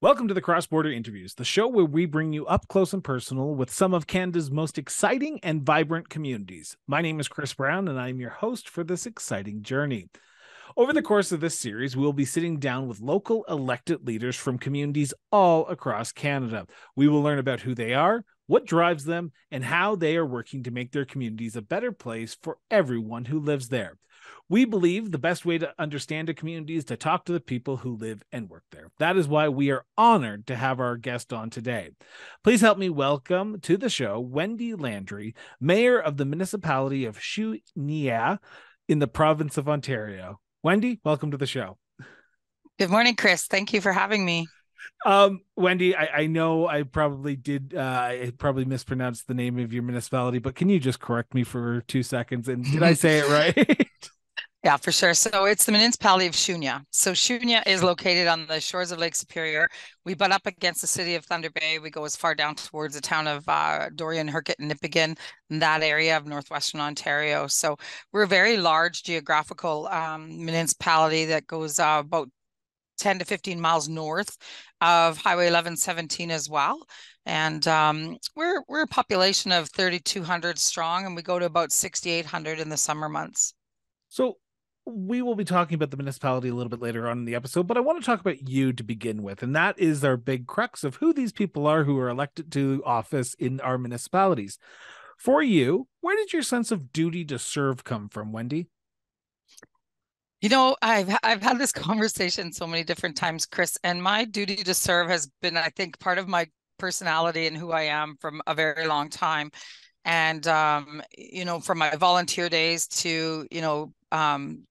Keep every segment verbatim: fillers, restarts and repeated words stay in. Welcome to the Cross Border Interviews, the show where we bring you up close and personal with some of Canada's most exciting and vibrant communities. My name is Chris Brown, and I'm your host for this exciting journey. Over the course of this series, we'll be sitting down with local elected leaders from communities all across Canada. We will learn about who they are, what drives them, and how they are working to make their communities a better place for everyone who lives there. We believe the best way to understand a community is to talk to the people who live and work there. That is why we are honored to have our guest on today. Please help me welcome to the show Wendy Landry, Mayor of the Municipality of Shuniah in the province of Ontario. Wendy, welcome to the show. Good morning, Chris. Thank you for having me. Um, Wendy, I, I know I probably did, uh, I probably mispronounced the name of your municipality, but can you just correct me for two seconds? And did I say it right? Yeah, for sure. So it's the municipality of Shuniah. So Shuniah is located on the shores of Lake Superior. We butt up against the city of Thunder Bay. We go as far down towards the town of uh, Dorion, Hurkett, and Nipigon, in that area of Northwestern Ontario. So we're a very large geographical um, municipality that goes uh, about ten to fifteen miles north of Highway eleven seventeen as well. And um, we're, we're a population of thirty-two hundred strong, and we go to about sixty-eight hundred in the summer months. So we will be talking about the municipality a little bit later on in the episode, but I want to talk about you to begin with. And that is our big crux of who these people are who are elected to office in our municipalities. For you, where did your sense of duty to serve come from, Wendy? You know, I've I've had this conversation so many different times, Chris, and my duty to serve has been, I think, part of my personality and who I am from a very long time. And, um, you know, from my volunteer days to, you know, um,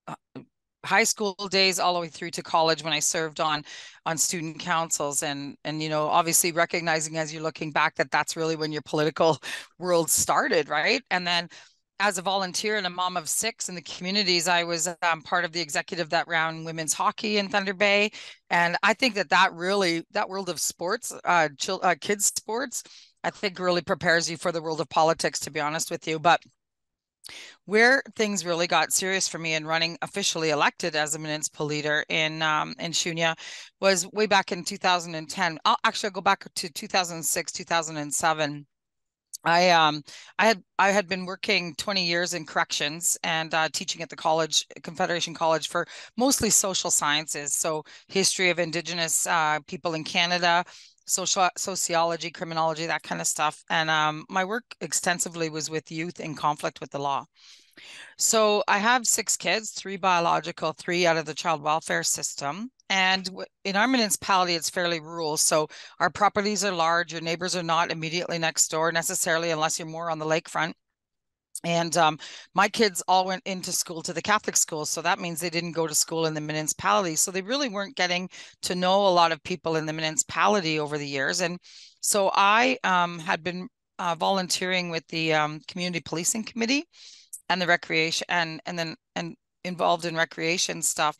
high school days all the way through to college when I served on on student councils and and you know obviously recognizing as you're looking back that that's really when your political world started, right? And then as a volunteer and a mom of six in the communities, I was um, part of the executive that ran women's hockey in Thunder Bay. And I think that that really, that world of sports, uh, chil- uh, kids sports, I think really prepares you for the world of politics, to be honest with you. But where things really got serious for me in running officially elected as a municipal leader in um, in Shuniah was way back in two thousand ten. I'll actually go back to two thousand six, two thousand seven. I um I had I had been working twenty years in corrections and uh, teaching at the college, Confederation College, for mostly social sciences, so history of Indigenous uh, people in Canada, social sociology, criminology, that kind of stuff. And um, my work extensively was with youth in conflict with the law. So I have six kids, three biological, three out of the child welfare system. And in our municipality, it's fairly rural. So our properties are large. Your neighbors are not immediately next door necessarily, unless you're more on the lakefront. And um, my kids all went into school to the Catholic school. So that means they didn't go to school in the municipality. So they really weren't getting to know a lot of people in the municipality over the years. And so I um, had been uh, volunteering with the um, Community Policing Committee and the recreation and, and then and involved in recreation stuff.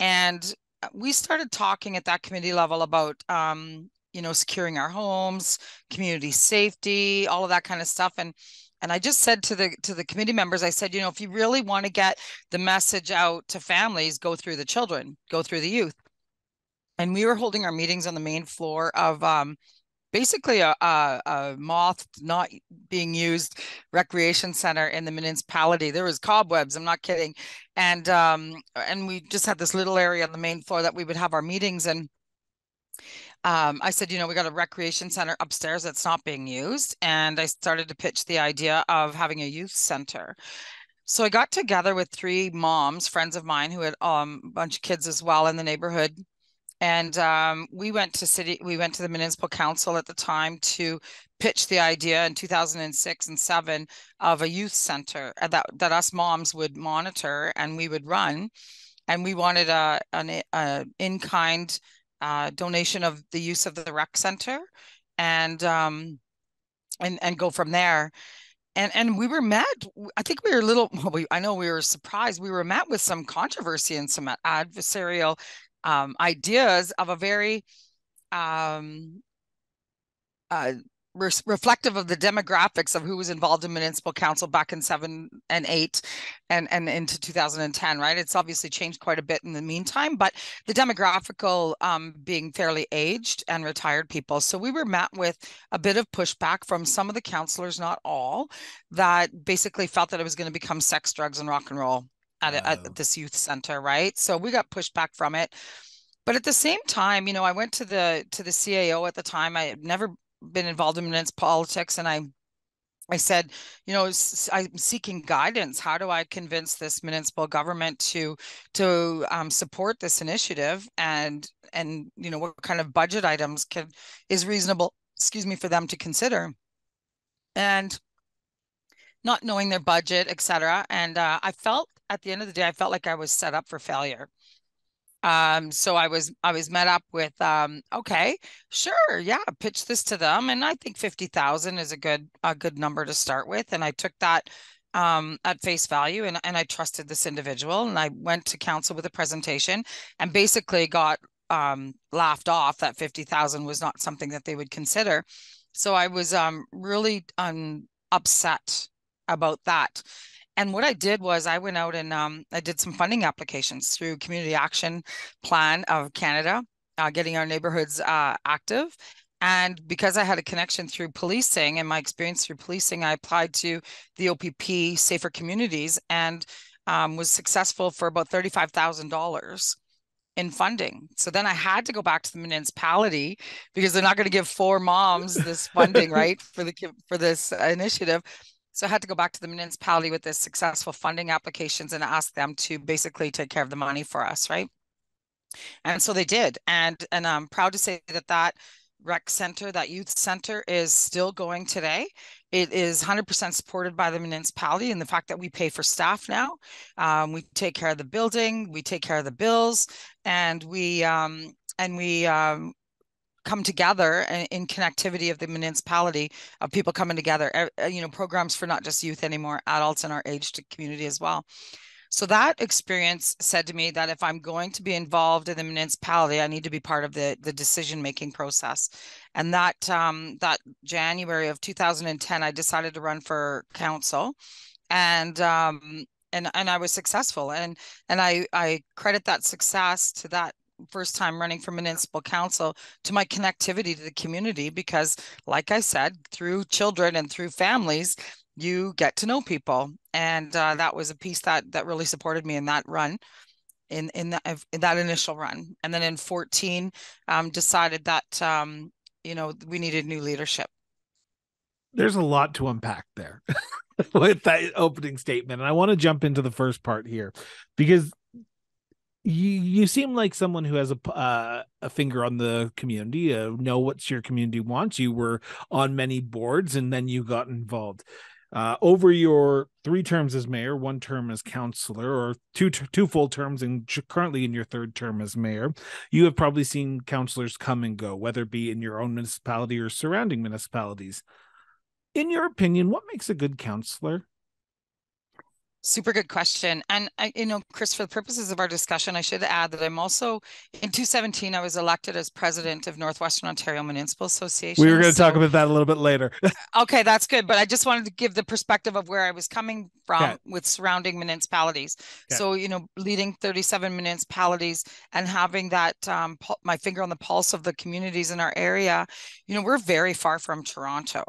And we started talking at that committee level about, um, you know, securing our homes, community safety, all of that kind of stuff. And, and I just said to the, to the committee members, I said, you know, if you really want to get the message out to families, go through the children, go through the youth. And we were holding our meetings on the main floor of, um, basically a, a, a moth not being used recreation center in the municipality. There was cobwebs, I'm not kidding. And um, and we just had this little area on the main floor that we would have our meetings. And um, I said, you know, we got a recreation center upstairs that's not being used. And I started to pitch the idea of having a youth center. So I got together with three moms, friends of mine who had um, a bunch of kids as well in the neighborhood. And um, we went to city, we went to the municipal council at the time to pitch the idea in two thousand six and seven of a youth center that, that us moms would monitor and we would run. And we wanted a, an a in-kind uh, donation of the use of the rec center and, um, and, and go from there. And and we were met, I think we were a little, well, we, I know we were surprised. We were met with some controversy and some adversarial Um, ideas of a very um, uh, re reflective of the demographics of who was involved in municipal council back in seven and eight and, and into two thousand ten, right? It's obviously changed quite a bit in the meantime, but the demographical um, being fairly aged and retired people. So we were met with a bit of pushback from some of the councillors, not all, that basically felt that it was going to become sex, drugs, and rock and roll at, wow. at this youth center, right? So we got pushed back from it. But at the same time, you know, I went to the to the C A O at the time. I had never been involved in municipal politics, and I I said, you know, I'm seeking guidance. How do I convince this municipal government to to um, support this initiative, and and you know, what kind of budget items can is reasonable? Excuse me, for them to consider, and not knowing their budget, et cetera. And uh, I felt at the end of the day, I felt like I was set up for failure. Um, so I was, I was met up with, um, okay, sure. Yeah. Pitch this to them. And I think fifty thousand is a good, a good number to start with. And I took that, um, at face value, and, and I trusted this individual, and I went to council with a presentation and basically got, um, laughed off that fifty thousand was not something that they would consider. So I was, um, really, um, upset about that. And what I did was I went out and um, I did some funding applications through Community Action Plan of Canada, uh, getting our neighborhoods uh, active. And because I had a connection through policing and my experience through policing, I applied to the O P P Safer Communities, and um, was successful for about thirty-five thousand dollars in funding. So then I had to go back to the municipality, because they're not going to give four moms this funding, right, for the for this initiative. So I had to go back to the municipality with the successful funding applications and ask them to basically take care of the money for us, right? And so they did. And and I'm proud to say that that rec center, that youth center, is still going today. It is one hundred percent supported by the municipality, and the fact that we pay for staff now, um, we take care of the building, we take care of the bills, and we um, and we um, come together in connectivity of the municipality, of people coming together, you know, programs for not just youth anymore, adults in our aged community as well. So that experience said to me that if I'm going to be involved in the municipality, I need to be part of the, the decision-making process. And that, um, that January of two thousand ten, I decided to run for council, and, um, and, and I was successful. And, and I, I credit that success to that first time running for municipal council to my connectivity to the community, because like I said, through children and through families, you get to know people. And uh, that was a piece that that really supported me in that run, in in, the, in that initial run. And then in fourteen, um, decided that, um, you know, we needed new leadership. There's a lot to unpack there with that opening statement. And I want to jump into the first part here, because You, you seem like someone who has a, uh, a finger on the community, uh, know what your community wants. You were on many boards, and then you got involved. Uh, over your three terms as mayor, one term as councillor, or two two full terms, and currently in your third term as mayor, you have probably seen councillors come and go, whether it be in your own municipality or surrounding municipalities. In your opinion, what makes a good councillor? Super good question. And, I, you know, Chris, for the purposes of our discussion, I should add that I'm also, in two thousand seventeen, I was elected as president of Northwestern Ontario Municipal Association. We were going to so, talk about that a little bit later. Okay, that's good. But I just wanted to give the perspective of where I was coming from okay. with surrounding municipalities. Okay. So, you know, leading thirty-seven municipalities and having that, um, my finger on the pulse of the communities in our area, you know, we're very far from Toronto.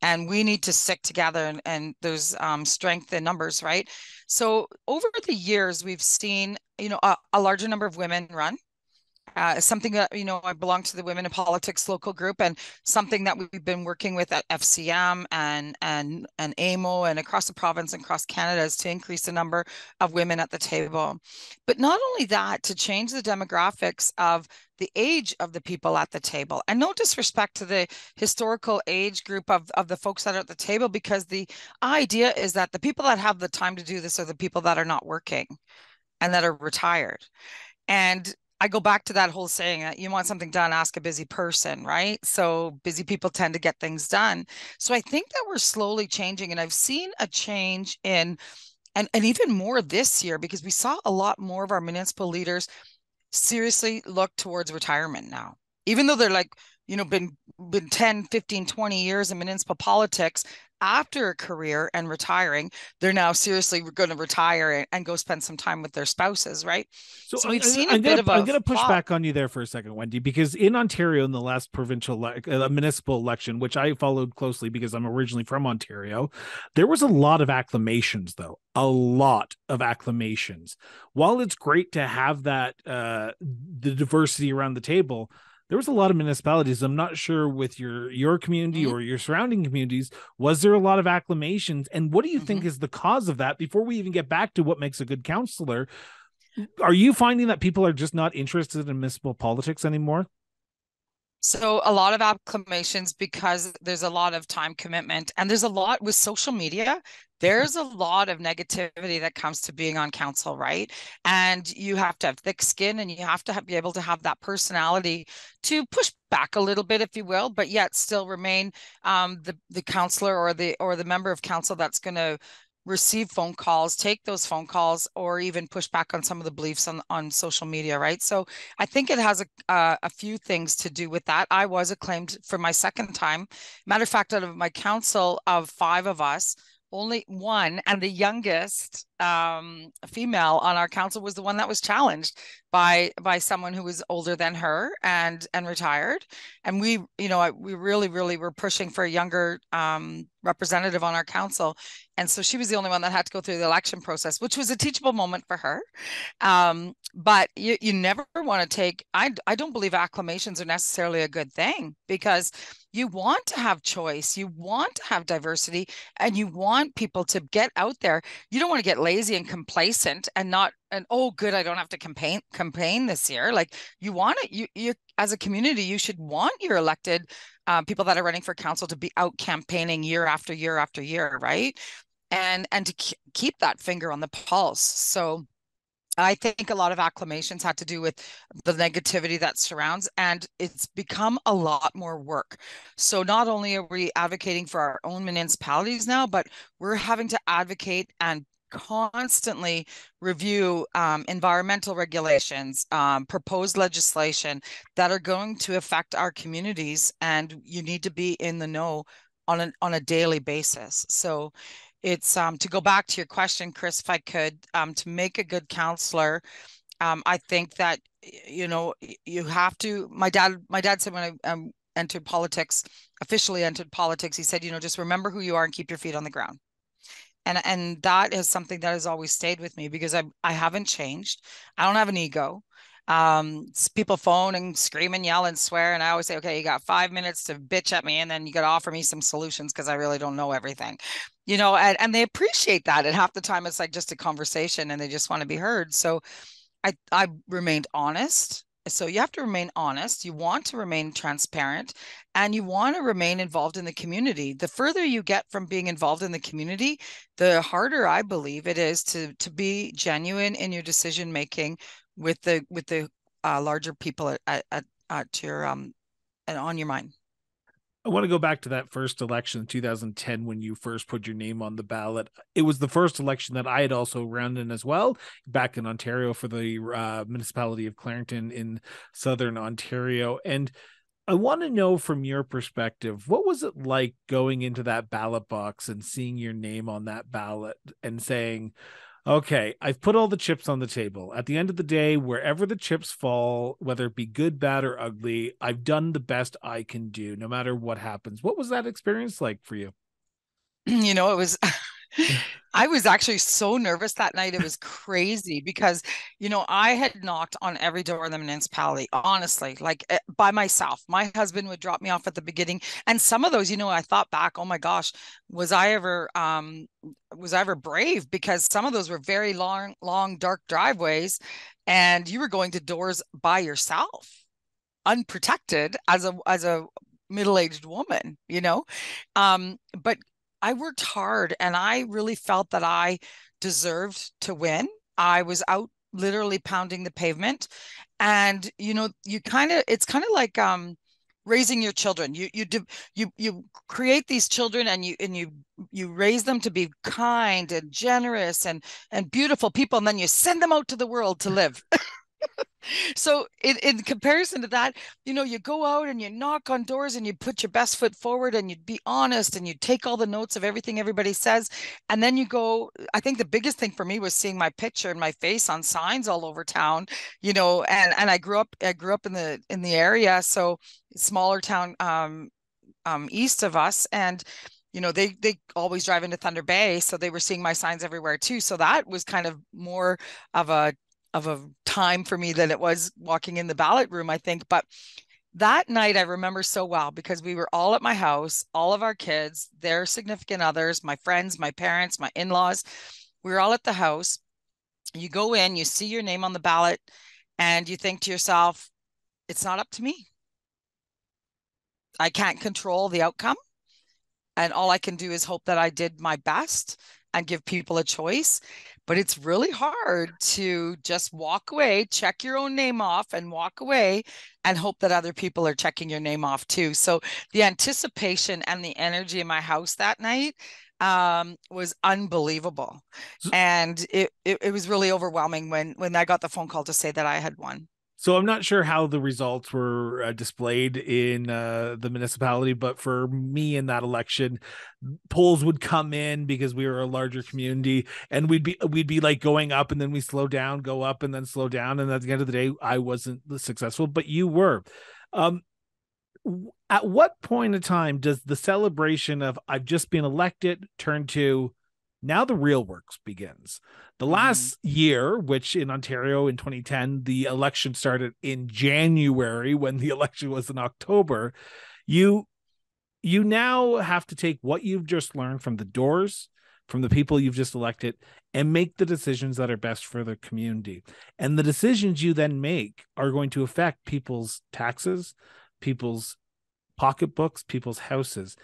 And we need to stick together, and, and there's um, strength in numbers, right? So over the years, we've seen, you know, a, a larger number of women run. Uh, something that, you know, I belong to the Women in Politics local group, and something that we've been working with at F C M and and and A M O and across the province and across Canada is to increase the number of women at the table. But not only that, to change the demographics of the age of the people at the table. And no disrespect to the historical age group of, of the folks that are at the table, because the idea is that the people that have the time to do this are the people that are not working and that are retired. And I go back to that whole saying that you want something done, ask a busy person, right? So busy people tend to get things done. So I think that we're slowly changing, and I've seen a change in, and, and even more this year, because we saw a lot more of our municipal leaders seriously look towards retirement now, even though they're like, you know, been been ten, fifteen, twenty years in municipal politics after a career and retiring, they're now seriously going to retire and, and go spend some time with their spouses, right? So, so we've I, seen I, a I'm bit gonna, of a I'm going to push fall. back on you there for a second, Wendy, because in Ontario, in the last provincial uh, municipal election, which I followed closely because I'm originally from Ontario, there was a lot of acclamations, though, a lot of acclamations. While it's great to have that, uh, the diversity around the table, there was a lot of municipalities. I'm not sure with your your community mm-hmm. or your surrounding communities, was there a lot of acclamations? And what do you mm-hmm. think is the cause of that? Before we even get back to what makes a good councillor, are you finding that people are just not interested in municipal politics anymore? So a lot of acclamations because there's a lot of time commitment, and there's a lot with social media. There's a lot of negativity that comes to being on council, right? And you have to have thick skin, and you have to have, be able to have that personality to push back a little bit, if you will, but yet still remain um, the the councillor or the or the member of council that's going to receive phone calls, take those phone calls, or even push back on some of the beliefs on, on social media, right? So I think it has a, uh, a few things to do with that. I was acclaimed for my second time. Matter of fact, out of my council of five of us, only one and the youngest um, female on our council was the one that was challenged by by someone who was older than her and and retired. And we, you know, we really, really were pushing for a younger um, representative on our council. And so she was the only one that had to go through the election process, which was a teachable moment for her. Um, but you, you never want to take, I, I don't believe acclamations are necessarily a good thing, because you want to have choice, you want to have diversity, and you want people to get out there. You don't want to get lazy and complacent and not, and oh, good, I don't have to campaign campaign this year. Like, you want it, you, you as a community, you should want your elected uh, people that are running for council to be out campaigning year after year after year, right? And and to keep that finger on the pulse. So I think a lot of acclamations had to do with the negativity that surrounds, and it's become a lot more work. So not only are we advocating for our own municipalities now, but we're having to advocate and constantly review um, environmental regulations, um, proposed legislation that are going to affect our communities, and you need to be in the know on an, on a daily basis. So it's um, to go back to your question, Chris, if I could, um, to make a good counselor, um, I think that, you know, you have to, my dad, my dad said when I um, entered politics, officially entered politics, he said, you know, just remember who you are and keep your feet on the ground. And and that is something that has always stayed with me, because I, I haven't changed. I don't have an ego. Um, people phone and scream and yell and swear, and I always say, okay, you got five minutes to bitch at me, and then you got to offer me some solutions, because I really don't know everything, you know, and, and they appreciate that. And half the time it's like just a conversation, and they just want to be heard. So I, I remained honest. So you have to remain honest. You want to remain transparent, and you want to remain involved in the community. The further you get from being involved in the community, the harder I believe it is to, to be genuine in your decision-making with the with the uh, larger people at at, at your um and on your mind. I want to go back to that first election in two thousand ten when you first put your name on the ballot. It was the first election that I had also run in as well, back in Ontario for the uh, municipality of Clarington in southern Ontario. And I want to know from your perspective, what was it like going into that ballot box and seeing your name on that ballot and saying, okay, I've put all the chips on the table. At the end of the day, wherever the chips fall, whether it be good, bad, or ugly, I've done the best I can do, no matter what happens. What was that experience like for you? You know, it was, I was actually so nervous that night. It was crazy because, you know, I had knocked on every door in the municipality, honestly, like by myself. My husband would drop me off at the beginning. And some of those, you know, I thought back, oh my gosh, was I ever, um, was I ever brave, because some of those were very long, long, dark driveways, and you were going to doors by yourself, unprotected as a, as a middle-aged woman, you know? Um, but I worked hard, and I really felt that I deserved to win. I was out literally pounding the pavement, and, you know, you kind of, it's kind of like, um, raising your children. You you you you create these children, and you and you you raise them to be kind and generous and and beautiful people, and then you send them out to the world to live. So in, in comparison to that, you know, you go out and you knock on doors and you put your best foot forward and you'd be honest and you take all the notes of everything everybody says. And then you go, I think the biggest thing for me was seeing my picture and my face on signs all over town, you know, and, and I grew up, I grew up in the, in the area. So smaller town um, um, east of us, and you know, they, they always drive into Thunder Bay. So they were seeing my signs everywhere too. So that was kind of more of a, of a time for me than it was walking in the ballot room, I think. But that night I remember so well because we were all at my house, all of our kids, their significant others, my friends, my parents, my in-laws, we were all at the house. You go in, you see your name on the ballot and you think to yourself, it's not up to me. I can't control the outcome. And all I can do is hope that I did my best and give people a choice. But it's really hard to just walk away, check your own name off and walk away and hope that other people are checking your name off too. So the anticipation and the energy in my house that night um, was unbelievable. And it, it, it was really overwhelming when, when I got the phone call to say that I had won. So I'm not sure how the results were uh, displayed in uh, the municipality, but for me in that election, polls would come in because we were a larger community, and we'd be we'd be like going up, and then we slow down, go up, and then slow down, and at the end of the day, I wasn't successful, but you were. Um, at what point in time does the celebration of I've just been elected turn to? Now the real work begins. The last mm. year, which in Ontario in twenty ten, the election started in January when the election was in October. You, you now have to take what you've just learned from the doors, from the people you've just elected, and make the decisions that are best for the community. And the decisions you then make are going to affect people's taxes, people's pocketbooks, people's houses.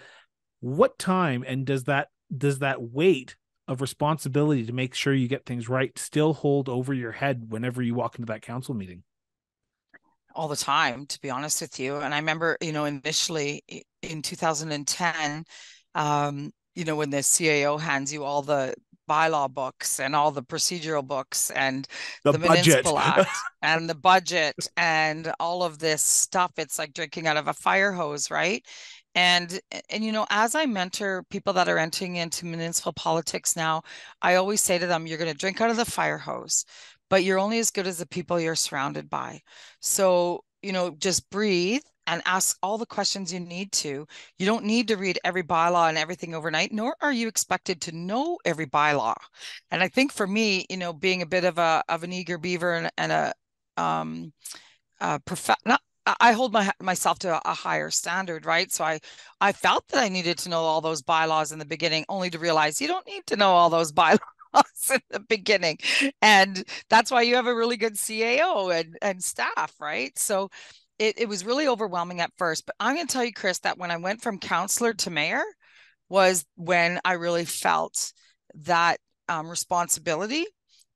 What time and does that does that weight of responsibility to make sure you get things right still hold over your head whenever you walk into that council meeting? All the time, to be honest with you. And I remember, you know, initially in two thousand ten, um, you know, when the C A O hands you all the bylaw books and all the procedural books and the, the municipal act and the budget and all of this stuff, it's like drinking out of a fire hose, right? And, and, you know, as I mentor people that are entering into municipal politics now, I always say to them, you're going to drink out of the fire hose, but you're only as good as the people you're surrounded by. So, you know, just breathe and ask all the questions you need to. You don't need to read every bylaw and everything overnight, nor are you expected to know every bylaw. And I think for me, you know, being a bit of a, of an eager beaver and, and a, um, a prof- not, I hold my, myself to a higher standard, right? So I, I felt that I needed to know all those bylaws in the beginning, only to realize you don't need to know all those bylaws in the beginning. And that's why you have a really good C A O and, and staff, right? So it, it was really overwhelming at first. But I'm going to tell you, Chris, that when I went from counselor to mayor was when I really felt that um, responsibility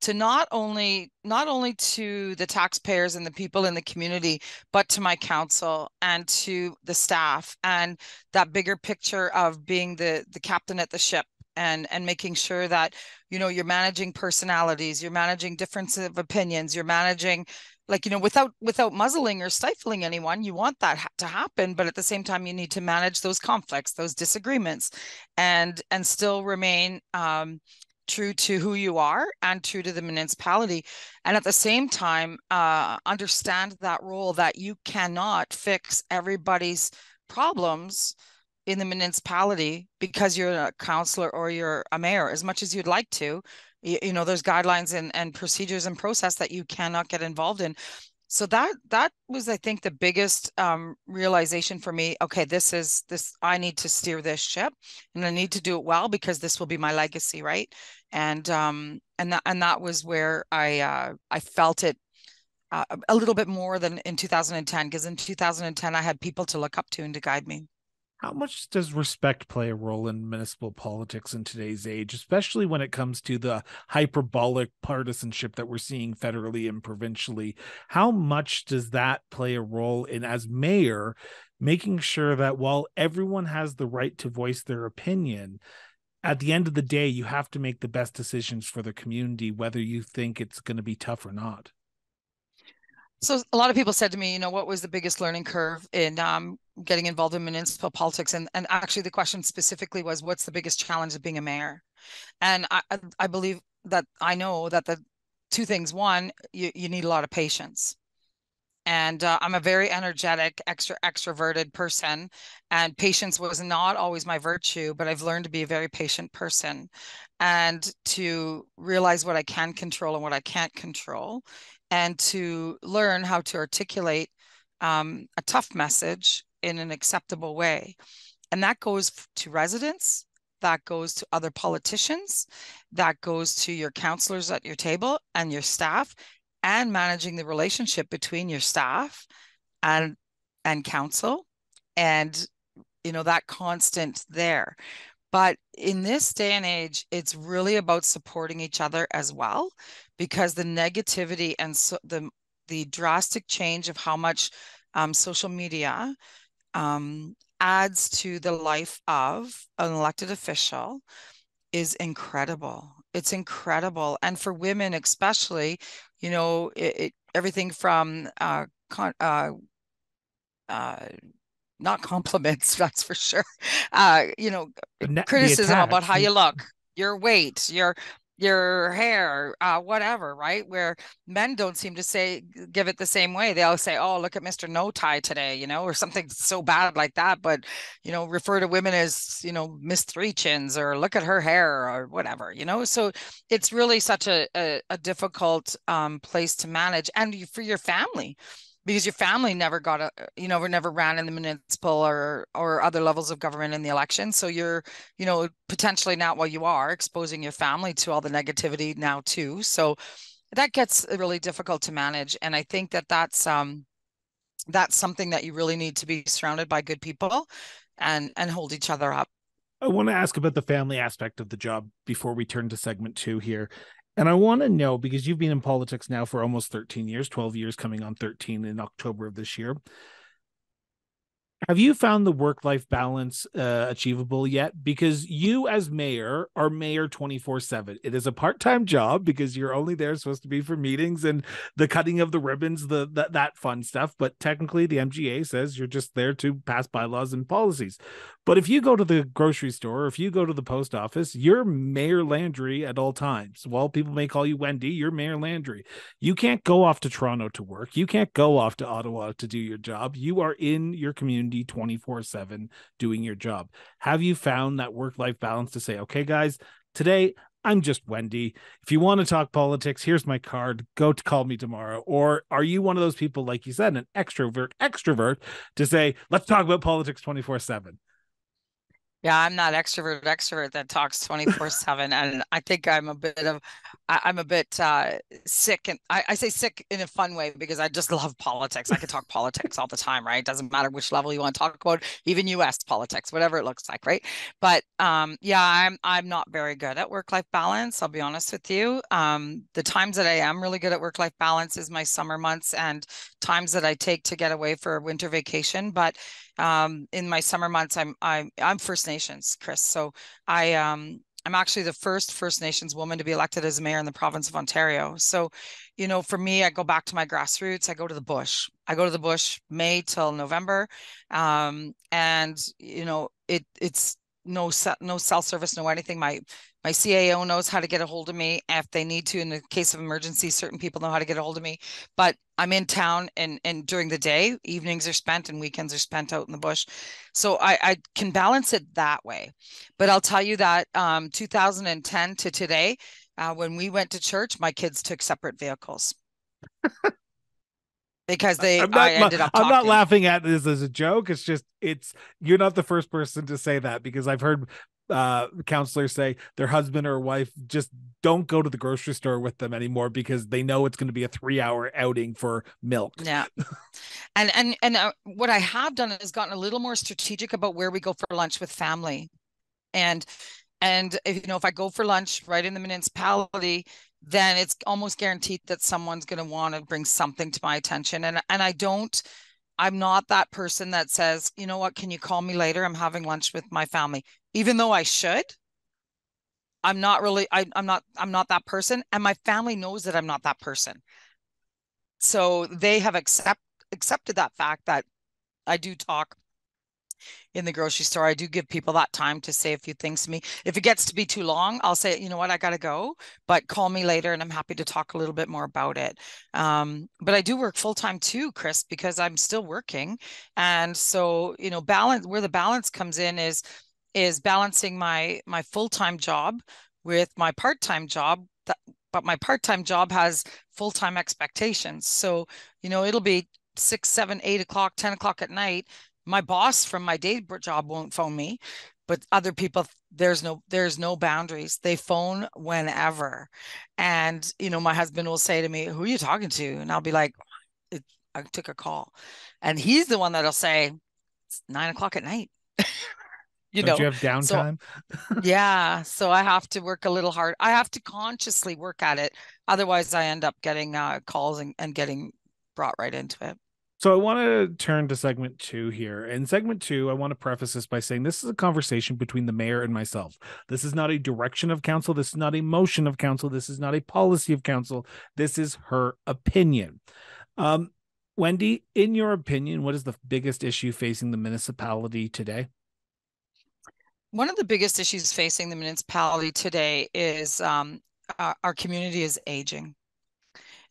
to not only not only to the taxpayers and the people in the community, but to my council and to the staff, and that bigger picture of being the the captain at the ship and and making sure that, you know, you're managing personalities, you're managing differences of opinions, you're managing, like, you know, without without muzzling or stifling anyone. You want that ha- to happen, but at the same time, you need to manage those conflicts, those disagreements, and and still remain um, true to who you are and true to the municipality. And at the same time, uh, understand that role that you cannot fix everybody's problems in the municipality because you're a councillor or you're a mayor, as much as you'd like to. You, you know, there's guidelines and, and procedures and process that you cannot get involved in. So that that was, I think, the biggest um, realization for me. Okay, this is this. I need to steer this ship, and I need to do it well because this will be my legacy, right? And um, and that and that was where I uh, I felt it uh, a little bit more than in two thousand ten, because in two thousand ten I had people to look up to and to guide me. How much does respect play a role in municipal politics in today's age, especially when it comes to the hyperbolic partisanship that we're seeing federally and provincially? How much does that play a role in, as mayor, making sure that while everyone has the right to voice their opinion, at the end of the day, you have to make the best decisions for the community, whether you think it's going to be tough or not? So a lot of people said to me, you know, what was the biggest learning curve in um, getting involved in municipal politics? And, and actually the question specifically was, what's the biggest challenge of being a mayor? And I, I believe that I know that the two things, one, you, you need a lot of patience. And uh, I'm a very energetic, extra extroverted person, and patience was not always my virtue, but I've learned to be a very patient person and to realize what I can control and what I can't control, and to learn how to articulate um, a tough message in an acceptable way. And that goes to residents, that goes to other politicians, that goes to your counselors at your table and your staff, and managing the relationship between your staff and and council, and you know, that constant there. But in this day and age, it's really about supporting each other as well, because the negativity and so the the drastic change of how much um, social media um, adds to the life of an elected official is incredible. It's incredible. And for women especially, you know, it, it, everything from uh, con uh, uh, not compliments, that's for sure. Uh, you know, criticism about how you look, your weight, your your hair, uh, whatever, right? Where men don't seem to say give it the same way. They always say, "Oh, look at Mister No Tie today," you know, or something so bad like that. But you know, refer to women as, you know, Miss Three Chins, or look at her hair, or whatever, you know. So it's really such a a, a difficult um, place to manage, and for your family, because your family never got a, you know, never ran in the municipal or or other levels of government in the election. So you're, you know, potentially not well, you are exposing your family to all the negativity now too. So that gets really difficult to manage. And I think that that's, um, that's something that you really need to be surrounded by good people and, and hold each other up. I want to ask about the family aspect of the job before we turn to segment two here. And I want to know, because you've been in politics now for almost thirteen years, twelve years coming on thirteen in October of this year. Have you found the work-life balance uh, achievable yet? Because you as mayor are mayor twenty-four seven. It is a part-time job because you're only there supposed to be for meetings and the cutting of the ribbons, the, the that fun stuff. But technically the M G A says you're just there to pass bylaws and policies. But if you go to the grocery store, or if you go to the post office, you're Mayor Landry at all times. While people may call you Wendy, you're Mayor Landry. You can't go off to Toronto to work. You can't go off to Ottawa to do your job. You are in your community twenty-four seven doing your job. Have you found that work-life balance to say, okay, guys, today I'm just Wendy. If you want to talk politics, here's my card. Go to call me tomorrow. Or are you one of those people, like you said, an extrovert, extrovert to say, let's talk about politics twenty-four seven? Yeah, I'm not extrovert, extrovert that talks twenty-four seven. And I think I'm a bit of, I, I'm a bit uh, sick. And I, I say sick in a fun way, because I just love politics. I could talk politics all the time, right? It doesn't matter which level you want to talk about, even U S politics, whatever it looks like, right? But um, yeah, I'm, I'm not very good at work-life balance. I'll be honest with you. Um, the times that I am really good at work-life balance is my summer months and times that I take to get away for a winter vacation. But Um, in my summer months, I'm, I'm, I'm First Nations, Chris. So I, um, I'm actually the first First Nations woman to be elected as mayor in the province of Ontario. So, you know, for me, I go back to my grassroots. I go to the bush. I go to the bush May till November. Um, and you know, it, it's no, no cell service, no anything. My, my C A O knows how to get a hold of me if they need to. In the case of emergency, certain people know how to get a hold of me, but I'm in town, and, and during the day, evenings are spent and weekends are spent out in the bush. So I, I can balance it that way. But I'll tell you that um, two thousand ten to today, uh, when we went to church, my kids took separate vehicles. Because they, I'm not, I ended up talking. I'm not laughing at this as a joke. It's just, it's, you're not the first person to say that, because I've heard uh, counselors say their husband or wife just don't go to the grocery store with them anymore because they know it's going to be a three hour outing for milk. Yeah. And, and, and uh, what I have done is gotten a little more strategic about where we go for lunch with family. And, and if, you know, if I go for lunch right in the municipality, then it's almost guaranteed that someone's going to want to bring something to my attention. And and I don't, I'm not that person that says, you know what, can you call me later? I'm having lunch with my family, even though I should. I'm not really, I, I'm not, I'm not that person. And my family knows that I'm not that person. So they have accept, accepted that fact that I do talk in the grocery store. I do give people that time to say a few things to me. If it gets to be too long, I'll say, you know what, I got to go, but call me later and I'm happy to talk a little bit more about it. Um, but I do work full time too, Chris, because I'm still working. And so, you know, balance, where the balance comes in is, is balancing my, my full time job with my part time job. That, but my part time job has full time expectations. So, you know, it'll be six, seven, eight o'clock, ten o'clock at night. My boss from my day job won't phone me, but other people, there's no, there's no boundaries. They phone whenever. And, you know, my husband will say to me, who are you talking to? And I'll be like, I took a call. And he's the one that'll say, it's nine o'clock at night. You Don't know, you have downtime? So, yeah. So I have to work a little hard. I have to consciously work at it. Otherwise I end up getting uh, calls and, and getting brought right into it. So I want to turn to segment two here. In segment two, I want to preface this by saying this is a conversation between the mayor and myself. This is not a direction of council. This is not a motion of council. This is not a policy of council. This is her opinion. Um, Wendy, in your opinion, what is the biggest issue facing the municipality today? One of the biggest issues facing the municipality today is um, our, our community is aging.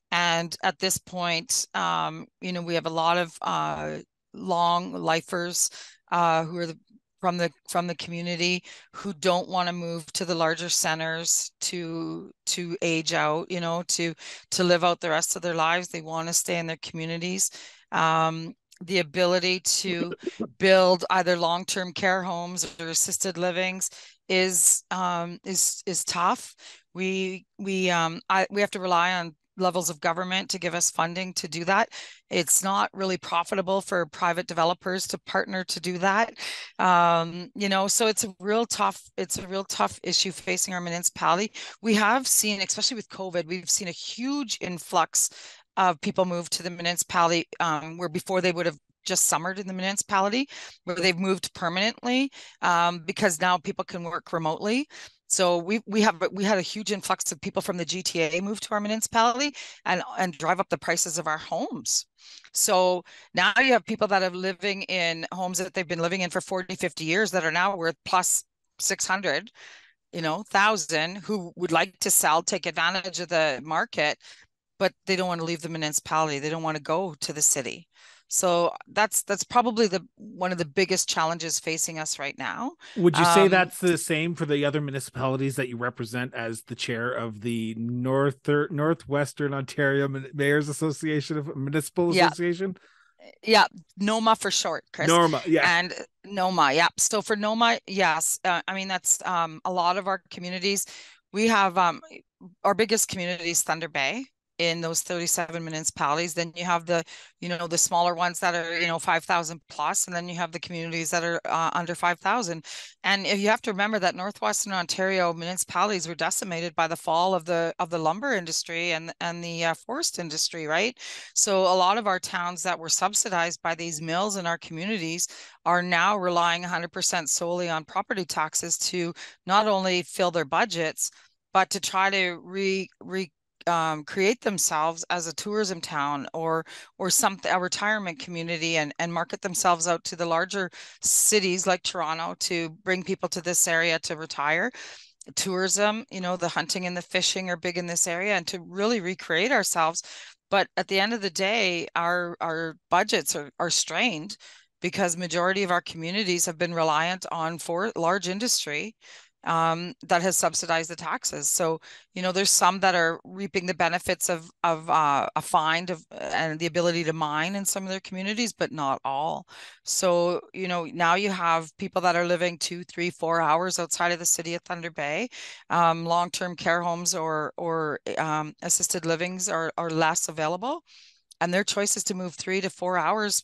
And at this point, um, you know, we have a lot of uh, long lifers uh, who are the, from the from the community who don't want to move to the larger centers to to age out, you know, to to live out the rest of their lives. They want to stay in their communities. Um, the ability to build either long-term care homes or assisted livings is um, is is tough. We we um, I, we have to rely on levels of government to give us funding to do that. It's not really profitable for private developers to partner to do that. Um, you know, so it's a real tough, it's a real tough issue facing our municipality. We have seen, especially with COVID, we've seen a huge influx of people move to the municipality um, where before they would have just summered in the municipality, where they've moved permanently um, because now people can work remotely. So we we have we had a huge influx of people from the G T A move to our municipality and and drive up the prices of our homes. So now you have people that are living in homes that they've been living in for forty, fifty years that are now worth plus six hundred, you know, thousand, who would like to sell, take advantage of the market, but they don't want to leave the municipality. They don't want to go to the city. So that's that's probably the one of the biggest challenges facing us right now. Would you say um, that's the same for the other municipalities that you represent as the chair of the North Northwestern Ontario Mayor's Association of Municipal yeah. Association? Yeah, NOMA for short, Chris. NOMA, yeah. And NOMA, yeah. So for NOMA, yes. Uh, I mean, that's um, a lot of our communities. We have um, our biggest community is Thunder Bay. In those thirty-seven municipalities, then you have the, you know, the smaller ones that are, you know, five thousand plus, and then you have the communities that are uh, under five thousand. And if you have to remember that Northwestern Ontario municipalities were decimated by the fall of the of the lumber industry and and the uh, forest industry, right? So a lot of our towns that were subsidized by these mills in our communities are now relying one hundred percent solely on property taxes to not only fill their budgets, but to try to re re Um, create themselves as a tourism town or or something, a retirement community, and and market themselves out to the larger cities like Toronto to bring people to this area to retire. Tourism, you know, the hunting and the fishing are big in this area, and to really recreate ourselves. But at the end of the day, our our budgets are are strained because majority of our communities have been reliant on for large industry. Um, that has subsidized the taxes. So, you know, there's some that are reaping the benefits of of uh, a find of, and the ability to mine in some of their communities, but not all. So, you know, now you have people that are living two, three, four hours outside of the city of Thunder Bay. Um, long-term care homes or or um, assisted livings are, are less available. And their choice is to move three to four hours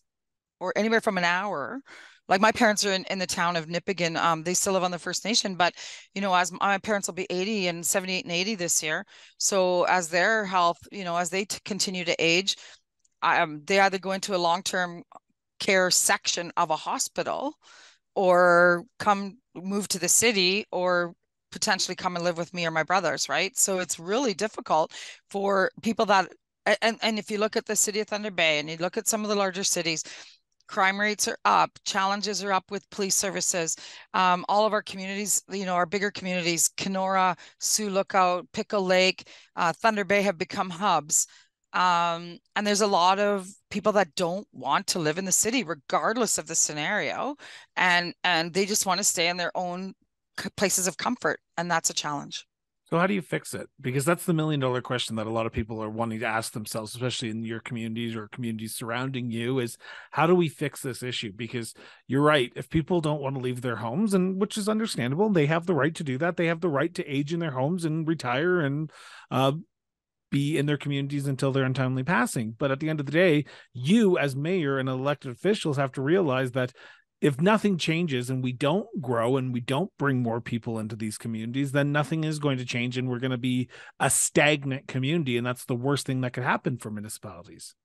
or anywhere from an hour. Like my parents are in, in the town of Nipigon. Um, they still live on the First Nation, but you know, as my parents will be eighty and seventy-eight and eighty this year. So as their health, you know, as they t continue to age, um, they either go into a long-term care section of a hospital or come move to the city or potentially come and live with me or my brothers, right? So it's really difficult for people that and, and if you look at the city of Thunder Bay and you look at some of the larger cities, crime rates are up, challenges are up with police services. Um, all of our communities, you know, our bigger communities, Kenora, Sioux Lookout, Pickle Lake, uh, Thunder Bay have become hubs. Um, and there's a lot of people that don't want to live in the city, regardless of the scenario, and and they just want to stay in their own places of comfort, and that's a challenge. So how do you fix it? Because that's the million dollar question that a lot of people are wanting to ask themselves, especially in your communities or communities surrounding you, is how do we fix this issue? Because you're right, if people don't want to leave their homes, and which is understandable, they have the right to do that. They have the right to age in their homes and retire and uh, be in their communities until their untimely passing. But at the end of the day, you as mayor and elected officials have to realize that if nothing changes and we don't grow and we don't bring more people into these communities, then nothing is going to change and we're going to be a stagnant community. And that's the worst thing that could happen for municipalities.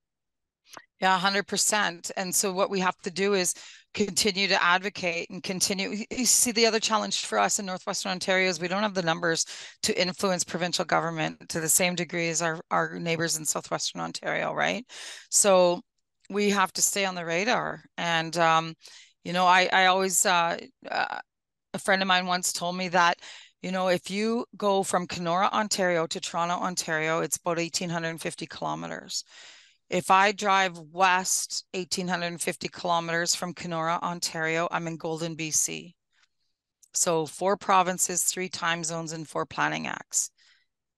Yeah, one hundred percent. And so what we have to do is continue to advocate and continue. You see, the other challenge for us in Northwestern Ontario is we don't have the numbers to influence provincial government to the same degree as our, our neighbors in Southwestern Ontario, right? So we have to stay on the radar. And, um, you know, I, I always, uh, uh, a friend of mine once told me that, you know, if you go from Kenora, Ontario to Toronto, Ontario, it's about one thousand eight hundred fifty kilometers. If I drive west one thousand eight hundred fifty kilometers from Kenora, Ontario, I'm in Golden, B C. So four provinces, three time zones, and four planning acts.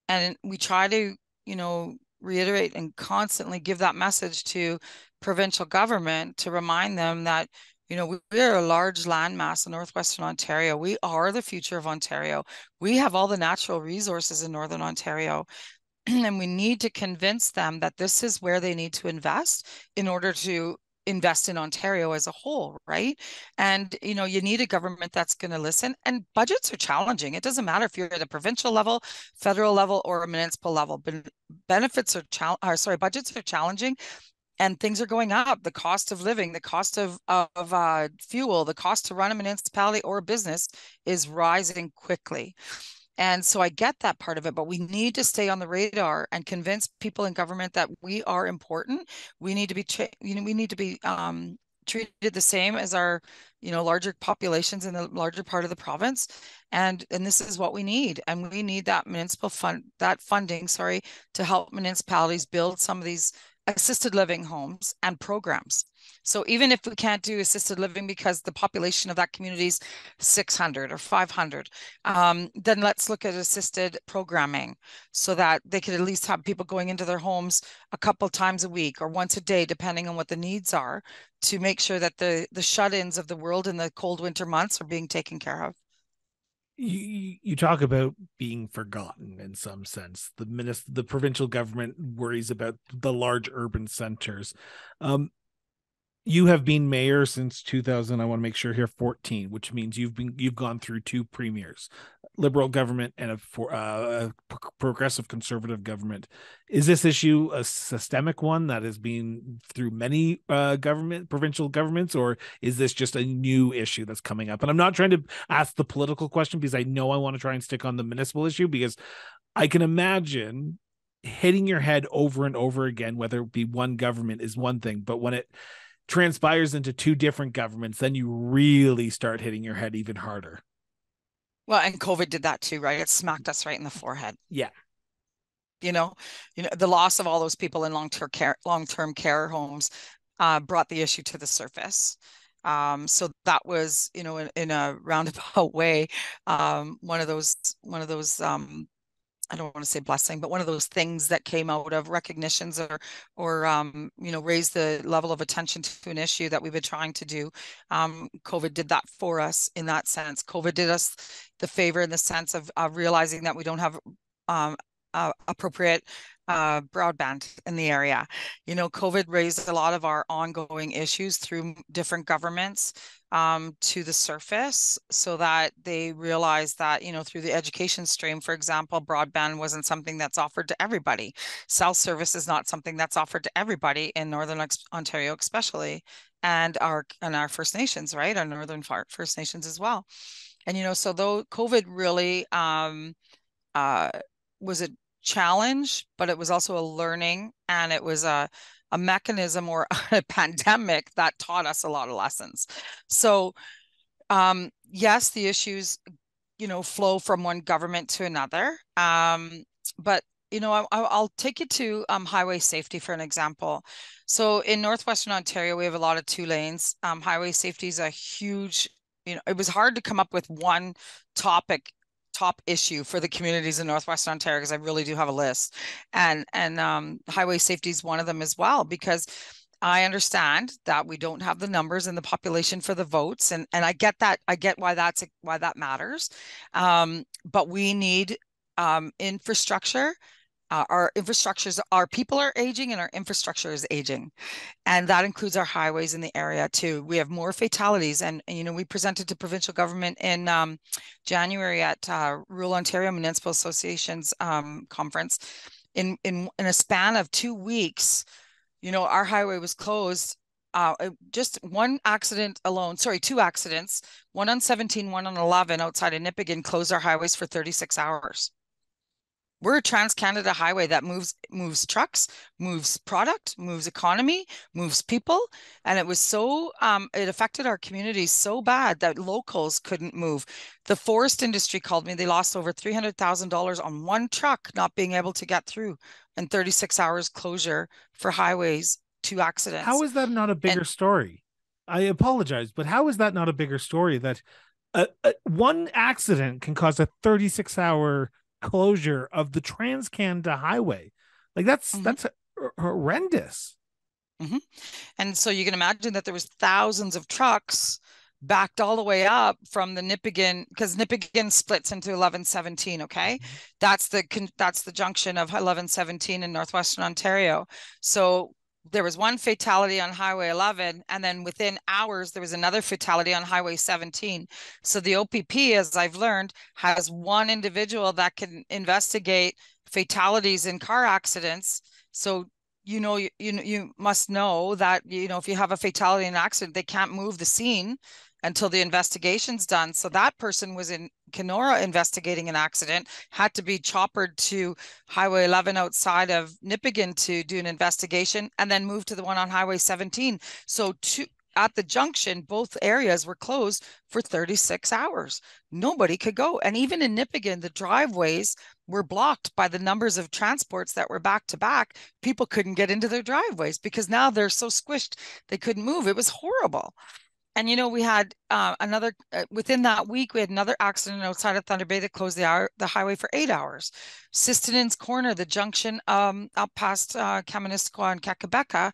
And we try to, you know, reiterate and constantly give that message to provincial government to remind them that, you know, we, we are a large landmass in Northwestern Ontario. We are the future of Ontario. We have all the natural resources in Northern Ontario. And we need to convince them that this is where they need to invest in order to invest in Ontario as a whole, right? And, you know, you need a government that's going to listen. And budgets are challenging. It doesn't matter if you're at a provincial level, federal level, or a municipal level. Benefits are, chal- or, sorry, budgets are challenging. And things are going up, the cost of living, the cost of, of uh, fuel, the cost to run a municipality or a business is rising quickly. And so I get that part of it, but we need to stay on the radar and convince people in government that we are important. We need to be, you know, we need to be um, treated the same as our, you know, larger populations in the larger part of the province. And, and this is what we need. And we need that municipal fund, that funding, sorry, to help municipalities build some of these assisted living homes and programs. So even if we can't do assisted living because the population of that community is six hundred or five hundred, um, then let's look at assisted programming so that they could at least have people going into their homes a couple times a week or once a day, depending on what the needs are, to make sure that the, the shut-ins of the world in the cold winter months are being taken care of. You, you talk about being forgotten in some sense. The minis- the provincial government worries about the large urban centers. Um, you have been mayor since two thousand. I want to make sure here fourteen, which means you've been you've gone through two premiers, Liberal government and a, for, uh, a progressive Conservative government. Is this issue a systemic one that has been through many uh, government provincial governments, or is this just a new issue that's coming up? And I'm not trying to ask the political question because I know I want to try and stick on the municipal issue, because I can imagine hitting your head over and over again, whether it be one government, is one thing, but when it transpires into two different governments, then you really start hitting your head even harder. Well, and COVID did that too, right? It smacked us right in the forehead. Yeah. You know, you know, the loss of all those people in long-term care, long-term care homes uh, brought the issue to the surface. Um, so that was, you know, in, in a roundabout way, um, one of those, one of those, um, I don't want to say blessing, but one of those things that came out of recognitions or, or um, you know, raised the level of attention to an issue that we've been trying to do. Um, COVID did that for us in that sense. COVID did us the favor in the sense of uh, realizing that we don't have um, uh, appropriate uh, broadband in the area. You know, COVID raised a lot of our ongoing issues through different governments Um, to the surface, so that they realize that, you know, through the education stream, for example, broadband wasn't something that's offered to everybody. Cell service is not something that's offered to everybody in Northern Ontario, especially, and our and our First Nations, right? Our Northern First Nations as well. And, you know, so though COVID really um, uh, was a challenge, but it was also a learning, and it was a, a mechanism or a pandemic that taught us a lot of lessons. So um, yes, the issues, you know, flow from one government to another. Um, but, you know, I, I'll take you to um, highway safety for an example. So in Northwestern Ontario, we have a lot of two lanes. Um, highway safety is a huge, you know, it was hard to come up with one topic top issue for the communities in Northwestern Ontario, because I really do have a list, and and um, highway safety is one of them as well, because I understand that we don't have the numbers and the population for the votes, and and I get that, I get why that's why that matters, um, but we need um, infrastructure. Uh, our infrastructures, our people are aging and our infrastructure is aging. And that includes our highways in the area too. We have more fatalities. And, and you know, we presented to provincial government in um, January at uh, Rural Ontario Municipal Association's um, conference. In, in, in a span of two weeks, you know, our highway was closed. Uh, just one accident alone, sorry, two accidents, one on seventeen, one on eleven outside of Nipigon, closed our highways for thirty-six hours. We're a trans-Canada highway that moves moves trucks, moves product, moves economy, moves people. And it was so, um, it affected our community so bad that locals couldn't move. The forest industry called me. They lost over three hundred thousand dollars on one truck not being able to get through, and thirty-six hours closure for highways, two accidents. How is that not a bigger and story? I apologize, but how is that not a bigger story that uh, uh, one accident can cause a thirty-six hour closure of the Trans-Canada highway? Like that's mm-hmm. that's horrendous. Mm-hmm. And so you can imagine that there was thousands of trucks backed all the way up from the Nipigon, because Nipigon splits into eleven seventeen. Okay, mm-hmm. that's the that's the junction of eleven seventeen in Northwestern Ontario. So there was one fatality on Highway eleven, and then within hours, there was another fatality on Highway seventeen. So the O P P, as I've learned, has one individual that can investigate fatalities in car accidents. So, you know, you, you, you must know that, you know, if you have a fatality in an accident, they can't move the scene until the investigation's done. So that person was in Kenora investigating an accident, had to be choppered to Highway eleven outside of Nipigon to do an investigation, and then moved to the one on Highway seventeen. So two, at the junction, both areas were closed for thirty-six hours. Nobody could go. And even in Nipigon, the driveways were blocked by the numbers of transports that were back to back. People couldn't get into their driveways because now they're so squished they couldn't move. It was horrible. And, you know, we had uh, another, uh, within that week, we had another accident outside of Thunder Bay that closed the, hour, the highway for eight hours. Sistonin's Corner, the junction um, up past uh, Kaminisqua and Kakebeka,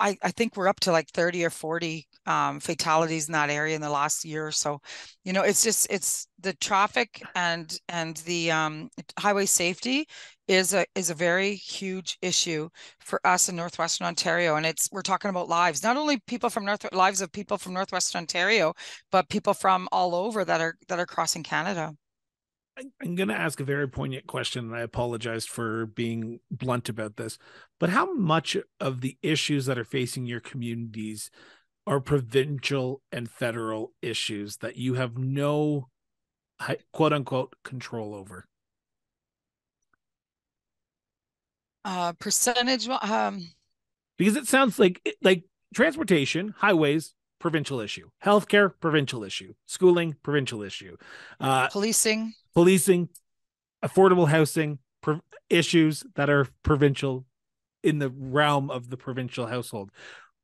I, I think we're up to like thirty or forty um, fatalities in that area in the last year or so. You know, it's just, it's the traffic and and the um, highway safety is a is a very huge issue for us in Northwestern Ontario. And it's, we're talking about lives, not only people from North, lives of people from Northwestern Ontario, but people from all over that are, that are crossing Canada. I'm going to ask a very poignant question, and I apologize for being blunt about this, but how much of the issues that are facing your communities are provincial and federal issues that you have no quote unquote control over? Uh, percentage. Um... Because it sounds like, like transportation, highways, provincial issue, healthcare, provincial issue, schooling, provincial issue, uh, policing, policing, affordable housing, issues that are provincial, in the realm of the provincial household.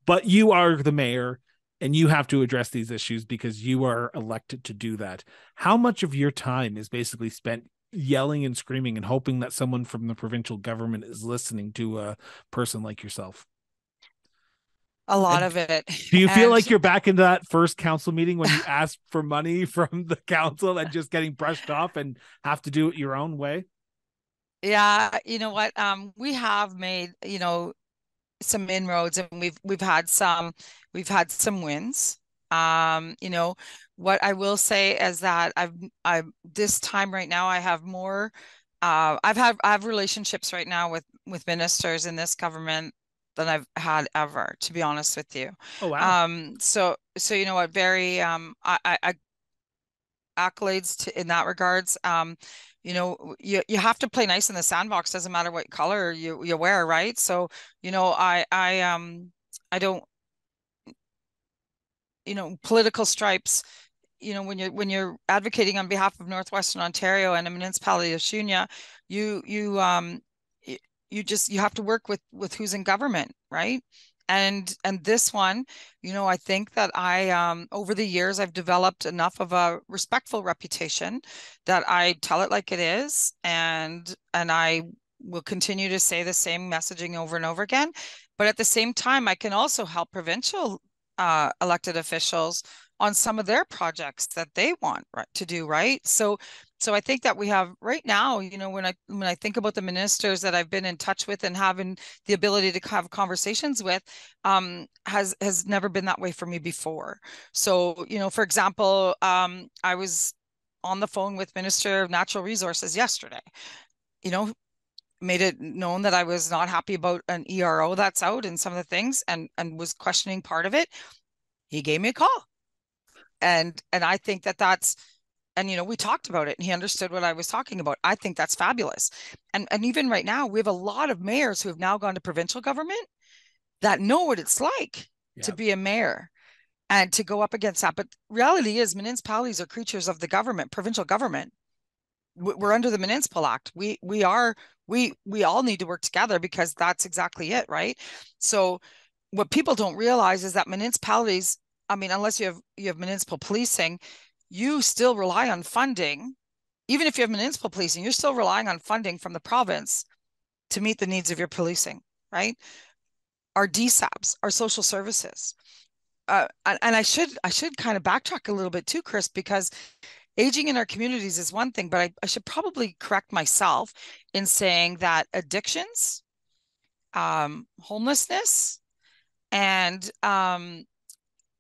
But you are the mayor and you have to address these issues because you are elected to do that. How much of your time is basically spent yelling and screaming and hoping that someone from the provincial government is listening to a person like yourself? A lot and of it. Do you and feel like you're back into that first council meeting when you asked for money from the council and just getting brushed off and have to do it your own way? Yeah, you know what? Um, we have made, you know, some inroads, and we've we've had some we've had some wins. Um, you know, what I will say is that I've I this time right now I have more. Uh, I've had I have relationships right now with with ministers in this government than I've had ever, to be honest with you. Oh, wow. Um, so, so, you know what, very, um, I, I, I accolades to, in that regards, um, you know, you, you have to play nice in the sandbox. Doesn't matter what color you, you wear, right? So, you know, I, I, um, I don't, you know, political stripes, you know, when you're, when you're advocating on behalf of Northwestern Ontario and a municipality of Shuniah, you, you, um, you just, you have to work with, with who's in government, right? And, and this one, you know, I think that I, um, over the years, I've developed enough of a respectful reputation that I tell it like it is. And, and I will continue to say the same messaging over and over again. But at the same time, I can also help provincial uh, elected officials on some of their projects that they want right, to do, right? So, so I think that we have right now, you know, when I when I think about the ministers that I've been in touch with and having the ability to have conversations with, um, has has never been that way for me before. So, you know, for example, um, I was on the phone with Minister of Natural Resources yesterday, you know, made it known that I was not happy about an E R O that's out and some of the things, and and was questioning part of it. He gave me a call. And and I think that that's, and, you know, we talked about it and he understood what I was talking about. I think that's fabulous. And and even right now, we have a lot of mayors who have now gone to provincial government that know what it's like yeah. to be a mayor and to go up against that. But reality is municipalities are creatures of the government, provincial government. We're under the Municipal Act. We we are, we we all need to work together because that's exactly it, right? So what people don't realize is that municipalities, I mean, unless you have you have municipal policing, you still rely on funding. Even if you have municipal policing, you're still relying on funding from the province to meet the needs of your policing, right? Our D SABs, our social services. Uh, and, and I should I should kind of backtrack a little bit too, Chris, because aging in our communities is one thing, but I, I should probably correct myself in saying that addictions, um, homelessness, and um,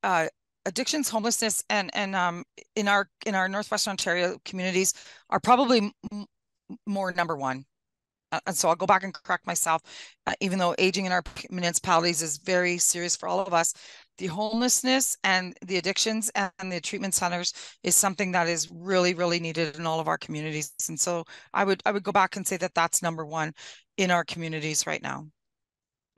Uh, addictions, homelessness, and and um, in our in our Northwestern Ontario communities are probably m more number one. Uh, and so I'll go back and correct myself, uh, even though aging in our municipalities is very serious for all of us. The homelessness and the addictions and the treatment centers is something that is really, really needed in all of our communities. And so I would I would go back and say that that's number one in our communities right now.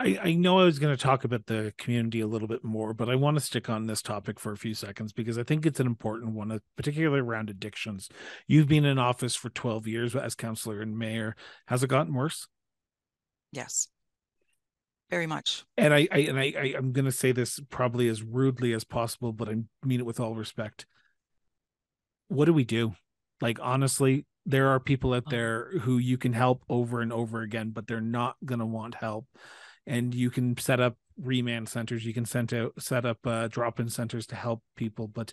I, I know I was going to talk about the community a little bit more, but I want to stick on this topic for a few seconds because I think it's an important one, particularly around addictions. You've been in office for twelve years as councillor and mayor. Has it gotten worse? Yes, very much. And I, I and I, I I'm going to say this probably as rudely as possible, but I mean it with all respect. What do we do? Like, honestly, there are people out there who you can help over and over again, but they're not going to want help. And you can set up remand centers, you can send out, set up uh, drop-in centers to help people, but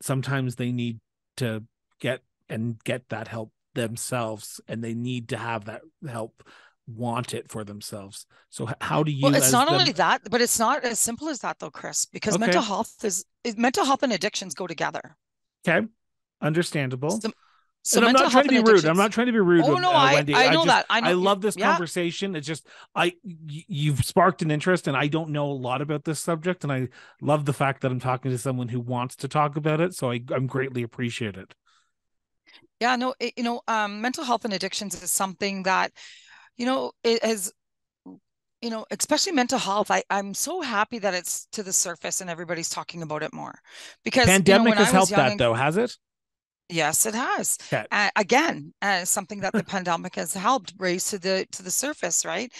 sometimes they need to get and get that help themselves, and they need to have that help, want it for themselves. So how do you? Well, it's not them... only that, but it's not as simple as that, though, Chris, because okay. mental health is mental health and addictions go together. Okay, understandable. So So I'm not trying to be rude. I'm not trying to be rude. Oh no, I know that. I love this conversation. It's just I you've sparked an interest, and I don't know a lot about this subject, and I love the fact that I'm talking to someone who wants to talk about it. So I, I'm greatly appreciate it. Yeah, no, it, you know, um, mental health and addictions is something that, you know, it has. You know, especially mental health, I, I'm so happy that it's to the surface and everybody's talking about it more. Because pandemic has helped that, though, has it? Yes, it has. Okay. Uh, again, uh, something that the pandemic has helped raise to the to the surface, right?